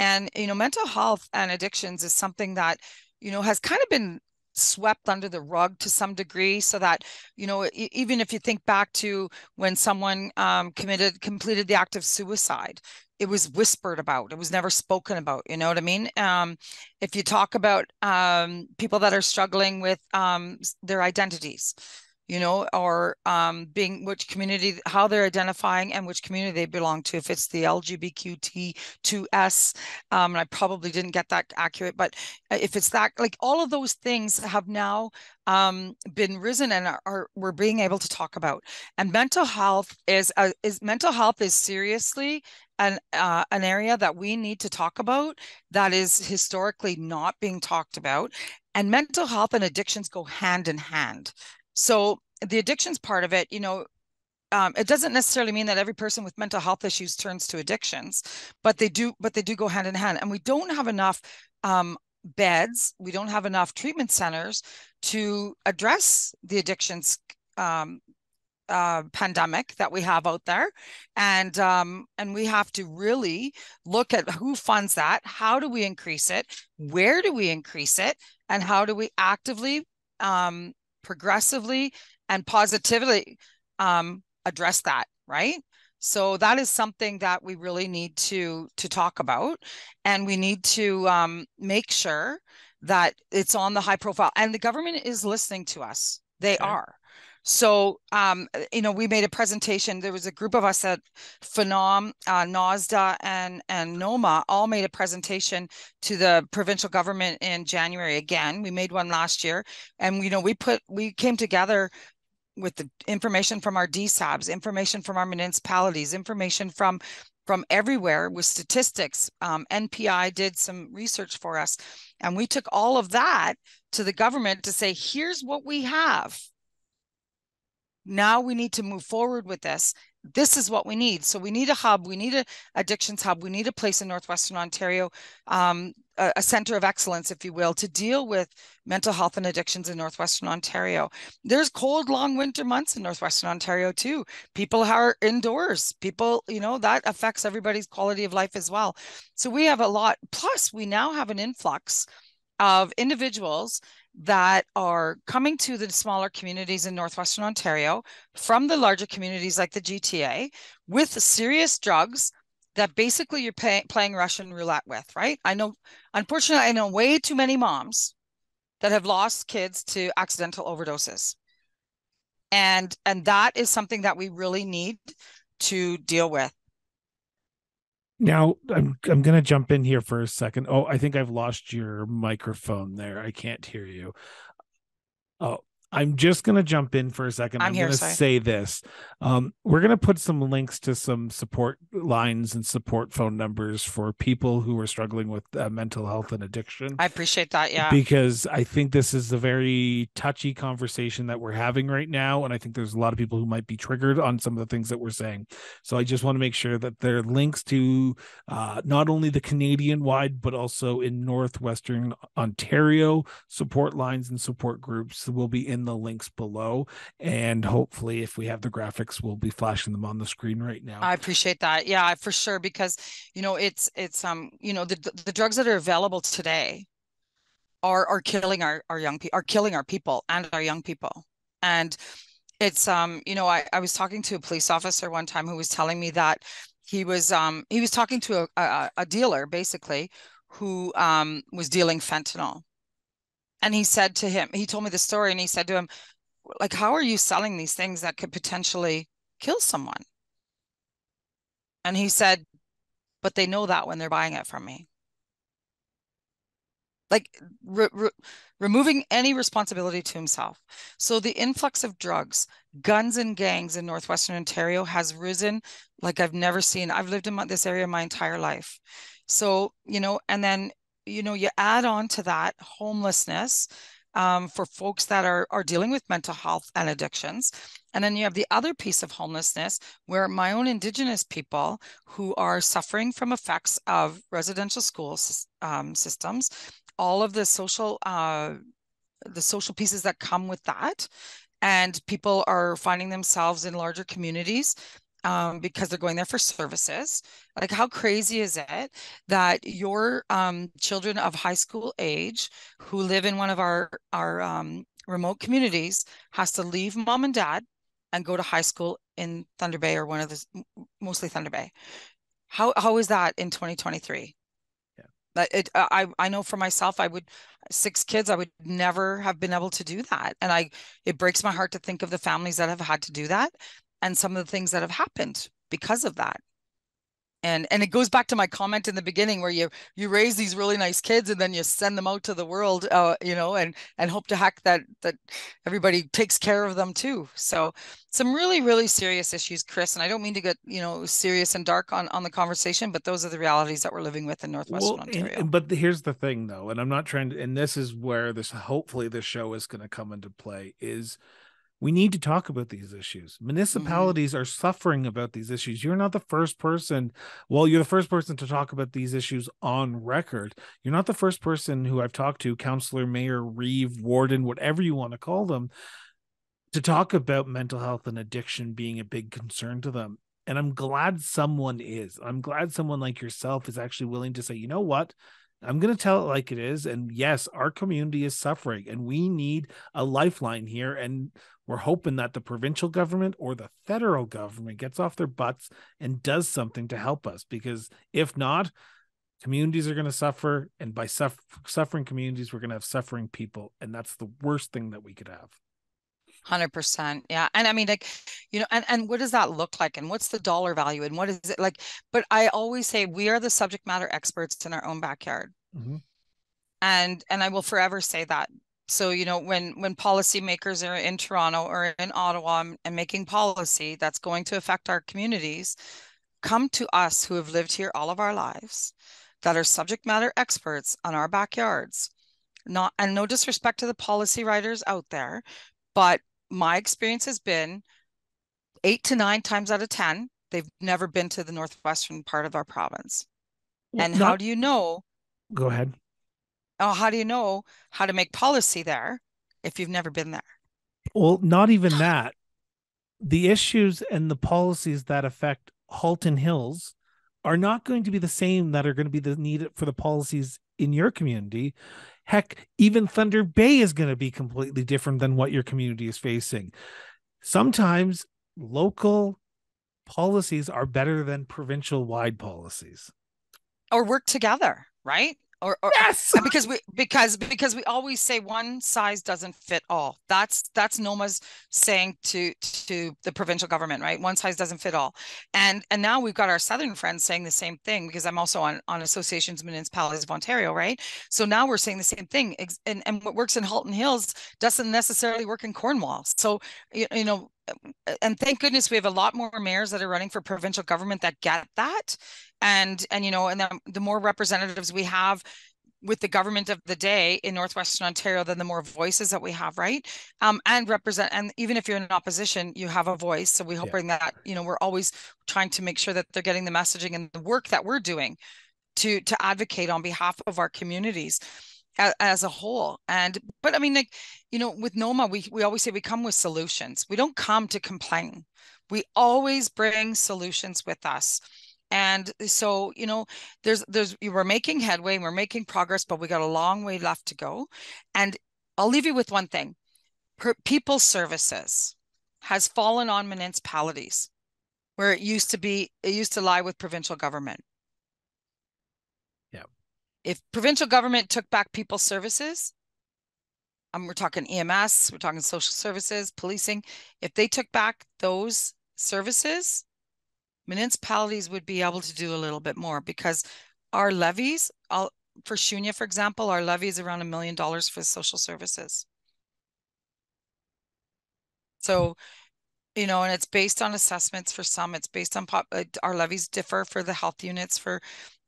And, you know, mental health and addictions is something that, you know, has kind of been swept under the rug to some degree, so that, you know, even if you think back to when someone um, committed, completed the act of suicide, it was whispered about. It was never spoken about. You know what I mean? Um, if you talk about um, people that are struggling with um, their identities, you know, or um, being which community, how they're identifying and which community they belong to. If it's the L G B T Q two S, um, and I probably didn't get that accurate, but if it's that, like all of those things have now um, been risen and are, are we're being able to talk about. And mental health is uh, is mental health is seriously an uh, an area that we need to talk about that is historically not being talked about. And mental health and addictions go hand in hand. So the addictions part of it, you know, um, it doesn't necessarily mean that every person with mental health issues turns to addictions, but they do, but they do go hand in hand. And we don't have enough um, beds, we don't have enough treatment centers to address the addictions um, uh, pandemic that we have out there. And, um, and we have to really look at who funds that, how do we increase it, where do we increase it, and how do we actively, um, progressively, and positively um, address that, right? So that is something that we really need to to talk about, and we need to um, make sure that it's on the high profile. And the government is listening to us; they okay. are. So um, you know, we made a presentation. There was a group of us at Phenom, uh, NASDA, and and NOMA all made a presentation to the provincial government in January. Again, we made one last year, and you know, we put we came together with the information from our D S A Bs, information from our municipalities, information from from everywhere with statistics. Um, N P I did some research for us, and we took all of that to the government to say, here's what we have. Now we need to move forward with this. This is what we need. So we need a hub. We need an addictions hub. We need a place in Northwestern Ontario, um, a, a center of excellence, if you will, to deal with mental health and addictions in Northwestern Ontario. There's cold, long winter months in Northwestern Ontario too. People are indoors. People, you know, that affects everybody's quality of life as well. So we have a lot. Plus, we now have an influx of individuals that are coming to the smaller communities in Northwestern Ontario from the larger communities like the G T A with serious drugs that basically you're pay, playing Russian roulette with, right? I know, unfortunately, I know way too many moms that have lost kids to accidental overdoses. And, and that is something that we really need to deal with. Now, I'm I'm going to jump in here for a second. Oh, I think I've lost your microphone there. I can't hear you. Oh, I'm just going to jump in for a second. I'm, I'm going to say this. Um, we're going to put some links to some support lines and support phone numbers for people who are struggling with uh, mental health and addiction. I appreciate that, yeah. Because I think this is a very touchy conversation that we're having right now. And I think there's a lot of people who might be triggered on some of the things that we're saying. So I just want to make sure that there are links to uh, not only the Canadian-wide, but also in Northwestern Ontario support lines and support groups will be in the links below, and hopefully if we have the graphics, we'll be flashing them on the screen right now. I appreciate that, yeah, for sure, because you know, it's it's um you know, the the drugs that are available today are are killing our our young people, are killing our people and our young people. And it's um you know, I I was talking to a police officer one time who was telling me that he was um he was talking to a a, a dealer basically who um was dealing fentanyl. And he said to him, he told me the story, and he said to him, like, how are you selling these things that could potentially kill someone? And he said, but they know that when they're buying it from me. Like re re removing any responsibility to himself. So the influx of drugs, guns and gangs in Northwestern Ontario has risen like I've never seen. I've lived in this area my entire life. So, you know, and then you know, you add on to that homelessness um, for folks that are, are dealing with mental health and addictions. And then you have the other piece of homelessness where my own Indigenous people who are suffering from effects of residential school um, systems, all of the social, uh, the social pieces that come with that. And people are finding themselves in larger communities Um, because they're going there for services. Like, how crazy is it that your um, children of high school age who live in one of our, our um, remote communities has to leave mom and dad and go to high school in Thunder Bay, or one of the, mostly Thunder Bay. How, how is that in twenty twenty-three? Yeah. That it, I, I know for myself, I would, six kids, I would never have been able to do that. And I, it breaks my heart to think of the families that have had to do that, and some of the things that have happened because of that. And and it goes back to my comment in the beginning where you you raise these really nice kids and then you send them out to the world, uh, you know, and and hope to heck that that everybody takes care of them too. So some really, really serious issues, Chris. And I don't mean to get, you know, serious and dark on, on the conversation, but those are the realities that we're living with in Northwestern well, Ontario. And, but here's the thing though, and I'm not trying to, and this is where this, hopefully this show is going to come into play, is We need to talk about these issues. Municipalities mm-hmm. are suffering about these issues. You're not the first person. Well, you're the first person to talk about these issues on record. You're not the first person who I've talked to, counselor, mayor, reeve, warden, whatever you want to call them, to talk about mental health and addiction being a big concern to them. And I'm glad someone is. I'm glad someone like yourself is actually willing to say, you know what? I'm going to tell it like it is. And yes, our community is suffering and we need a lifeline here. And we're hoping that the provincial government or the federal government gets off their butts and does something to help us. Because if not, communities are going to suffer. And by suff- suffering communities, we're going to have suffering people. And that's the worst thing that we could have. one hundred percent. Yeah. And I mean, like, you know, and, and what does that look like? And what's the dollar value? And what is it like? But I always say we are the subject matter experts in our own backyard. Mm-hmm. And and I will forever say that. So, you know, when when policymakers are in Toronto or in Ottawa and, and making policy that's going to affect our communities, come to us who have lived here all of our lives, that are subject matter experts on our backyards. Not, and no disrespect to the policy writers out there, but my experience has been eight to nine times out of ten, they've never been to the northwestern part of our province. Well, and not, how do you know? Go ahead. Oh, how do you know how to make policy there if you've never been there? Well, not even that. The issues and the policies that affect Halton Hills are not going to be the same that are going to be the need for the policies in your community. Heck, even Thunder Bay is going to be completely different than what your community is facing. Sometimes local policies are better than provincial wide policies. Or work together, right? Or, or yes! because we because because we always say one size doesn't fit all. That's that's NOMA's saying to to the provincial government, right? One size doesn't fit all. And and now we've got our southern friends saying the same thing, because I'm also on on associations of municipalities of Ontario, right? So now we're saying the same thing. And and what works in Halton Hills doesn't necessarily work in Cornwall. So you, you know, and thank goodness we have a lot more mayors that are running for provincial government that get that. And, and, you know, and the, the more representatives we have with the government of the day in Northwestern Ontario, then the more voices that we have, right? Um, and represent, and even if you're in opposition, you have a voice. So we hope yeah. that, you know, we're always trying to make sure that they're getting the messaging and the work that we're doing to, to advocate on behalf of our communities as, as a whole. And, but I mean, like, you know, with NOMA, we, we always say we come with solutions. We don't come to complain. We always bring solutions with us. And so, you know, there's, there's, we're making headway, we're making progress, but we got a long way left to go. And I'll leave you with one thing. People services has fallen on municipalities where it used to be, it used to lie with provincial government. Yeah. If provincial government took back people services, um, we're talking E M S, we're talking social services, policing. If they took back those services, municipalities would be able to do a little bit more, because our levies, all, for Shuniah, for example, our levy is around a million dollars for social services. So, you know, and it's based on assessments for some, it's based on, pop, uh, our levies differ for the health units for,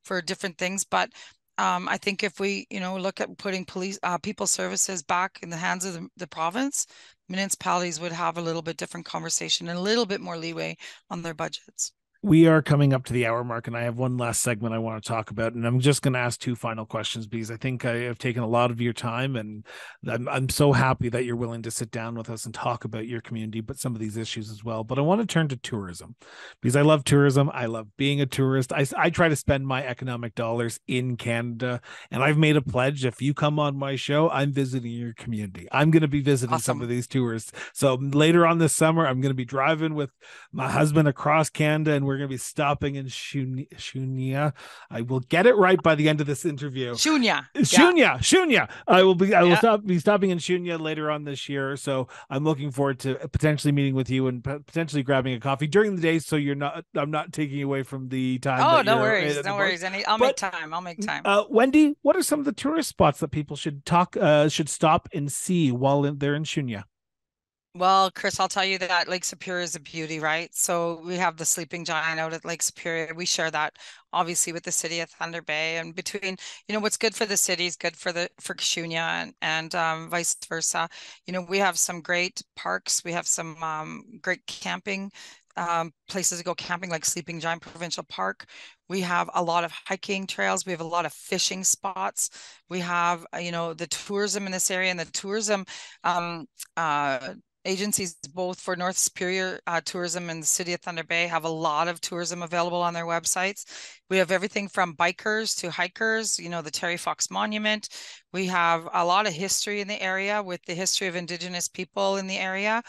for different things. But um, I think if we, you know, look at putting police, uh, people services back in the hands of the, the province, municipalities would have a little bit different conversation and a little bit more leeway on their budgets. We are coming up to the hour mark, and I have one last segment I want to talk about, and I'm just going to ask two final questions because I think I have taken a lot of your time, and I'm, I'm so happy that you're willing to sit down with us and talk about your community, but some of these issues as well. But I want to turn to tourism because I love tourism. I love being a tourist. I, I try to spend my economic dollars in Canada, and I've made a pledge. If you come on my show, I'm visiting your community. I'm going to be visiting awesome. Some of these tourists. So later on this summer, I'm going to be driving with my husband across Canada, and we're We're going to be stopping in Shuniah. I will get it right by the end of this interview. Shuniah. Shuniah. Yeah. Shuniah. I will be I will yeah. stop, be stopping in Shuniah later on this year. So I'm looking forward to potentially meeting with you and potentially grabbing a coffee during the day. So you're not I'm not taking away from the time. Oh, no worries. No worries. Any, I'll but, make time. I'll make time. Uh, Wendy, what are some of the tourist spots that people should talk uh, should stop and see while in, they're in Shuniah? Well, Chris, I'll tell you that Lake Superior is a beauty, right? So we have the sleeping giant out at Lake Superior. We share that obviously with the city of Thunder Bay, and between, you know, what's good for the city is good for the for Shuniah and, and um, vice versa. You know, we have some great parks. We have some um, great camping um, places to go camping, like Sleeping Giant Provincial Park. We have a lot of hiking trails. We have a lot of fishing spots. We have, you know, the tourism in this area, and the tourism um, uh, agencies, both for North Superior uh, Tourism and the City of Thunder Bay, have a lot of tourism available on their websites. We have everything from bikers to hikers, you know, the Terry Fox Monument. We have a lot of history in the area, with the history of Indigenous people in the area.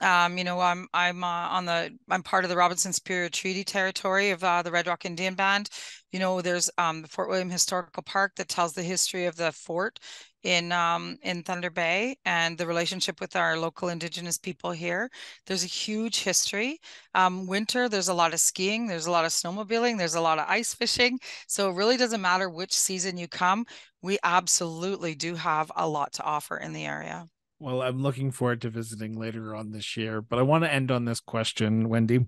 Um, you know, I'm I'm uh, on the I'm part of the Robinson Superior Treaty territory of uh, the Red Rock Indian Band. You know, there's um, the Fort William Historical Park that tells the history of the fort in um, in Thunder Bay and the relationship with our local Indigenous people here. There's a huge history. Um, winter, there's a lot of skiing, there's a lot of snowmobiling, there's a lot of ice fishing. So it really doesn't matter which season you come. We absolutely do have a lot to offer in the area. Well, I'm looking forward to visiting later on this year, but I want to end on this question, Wendy,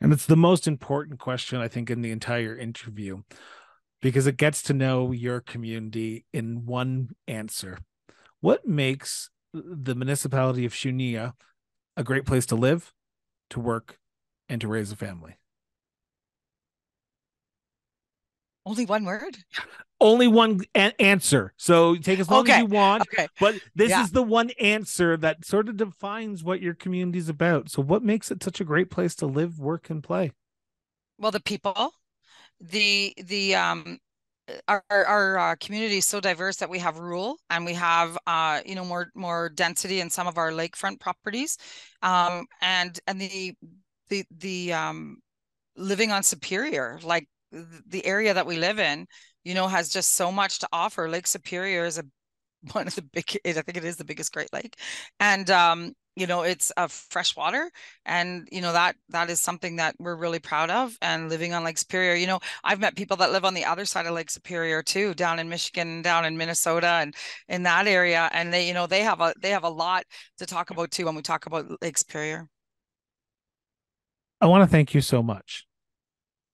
and it's the most important question, I think, in the entire interview, because it gets to know your community in one answer. What makes the municipality of Shuniah a great place to live, to work, and to raise a family? Only one word? Only one a- answer. So take as long okay. as you want. Okay. But this yeah. is the one answer that sort of defines what your community is about. So what makes it such a great place to live, work, and play? Well, the people, the the um, our our uh, community is so diverse that we have rural and we have uh, you know, more more density in some of our lakefront properties, um, and and the the the um, living on Superior, like. The area that we live in, you know, has just so much to offer. Lake Superior is a one of the big, I think it is the biggest Great Lake, and um, you know, it's a uh, freshwater, and you know that that is something that we're really proud of. And living on Lake Superior, you know, I've met people that live on the other side of Lake Superior too, down in Michigan, down in Minnesota, and in that area, and they, you know, they have a they have a lot to talk about too when we talk about Lake Superior. I want to thank you so much.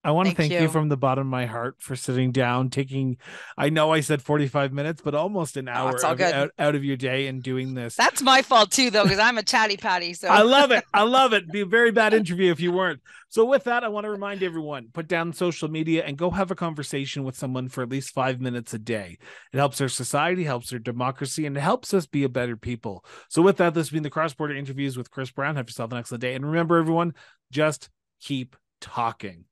I want to thank, thank you. you from the bottom of my heart for sitting down, taking, I know I said forty-five minutes, but almost an hour oh, of, out, out of your day and doing this. That's my fault too, though, because I'm a chatty patty. So I love it. I love it. Be a very bad interview if you weren't. So with that, I want to remind everyone, put down social media and go have a conversation with someone for at least five minutes a day. It helps our society, helps our democracy, and it helps us be a better people. So with that, this has been the Cross Border Interviews with Chris Brown. Have yourself an excellent day. And remember, everyone, just keep talking.